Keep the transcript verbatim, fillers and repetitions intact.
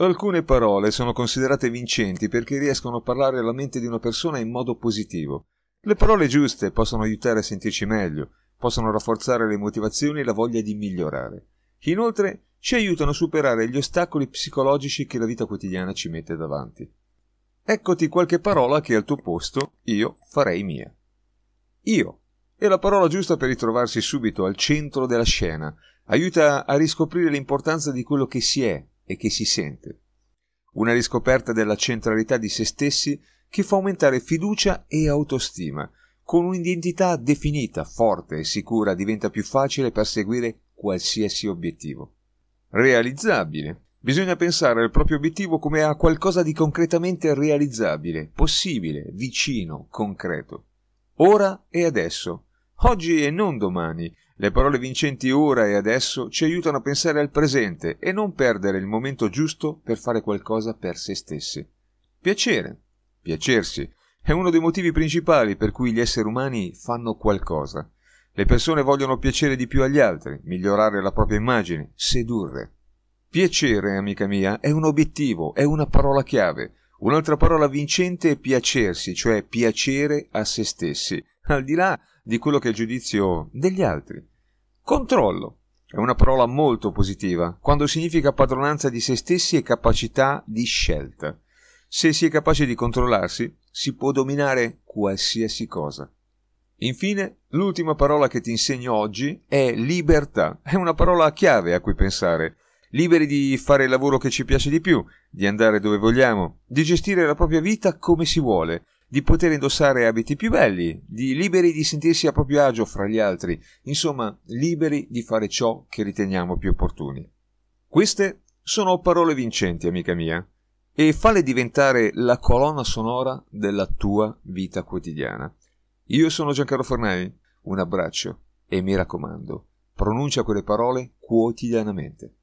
Alcune parole sono considerate vincenti perché riescono a parlare alla mente di una persona in modo positivo. Le parole giuste possono aiutare a sentirci meglio, possono rafforzare le motivazioni e la voglia di migliorare. Inoltre, ci aiutano a superare gli ostacoli psicologici che la vita quotidiana ci mette davanti. Eccoti qualche parola che al tuo posto io farei mia. Io è la parola giusta per ritrovarsi subito al centro della scena, aiuta a riscoprire l'importanza di quello che si è e che si sente. Una riscoperta della centralità di se stessi che fa aumentare fiducia e autostima. Con un'identità definita, forte e sicura diventa più facile perseguire qualsiasi obiettivo. Realizzabile. Bisogna pensare al proprio obiettivo come a qualcosa di concretamente realizzabile, possibile, vicino, concreto. Ora e adesso. Oggi e non domani. Le parole vincenti ora e adesso ci aiutano a pensare al presente e non perdere il momento giusto per fare qualcosa per se stessi. Piacere, piacersi, è uno dei motivi principali per cui gli esseri umani fanno qualcosa. Le persone vogliono piacere di più agli altri, migliorare la propria immagine, sedurre. Piacere, amica mia, è un obiettivo, è una parola chiave. Un'altra parola vincente è piacersi, cioè piacere a se stessi, al di là di quello che è il giudizio degli altri. Controllo è una parola molto positiva quando significa padronanza di se stessi e capacità di scelta. Se si è capaci di controllarsi, si può dominare qualsiasi cosa. Infine, l'ultima parola che ti insegno oggi è libertà. È una parola chiave a cui pensare. Liberi di fare il lavoro che ci piace di più, di andare dove vogliamo, di gestire la propria vita come si vuole, di poter indossare abiti più belli, di liberi di sentirsi a proprio agio fra gli altri, insomma, liberi di fare ciò che riteniamo più opportuni. Queste sono parole vincenti, amica mia, e falle diventare la colonna sonora della tua vita quotidiana. Io sono Giancarlo Fornei, un abbraccio e mi raccomando, pronuncia quelle parole quotidianamente.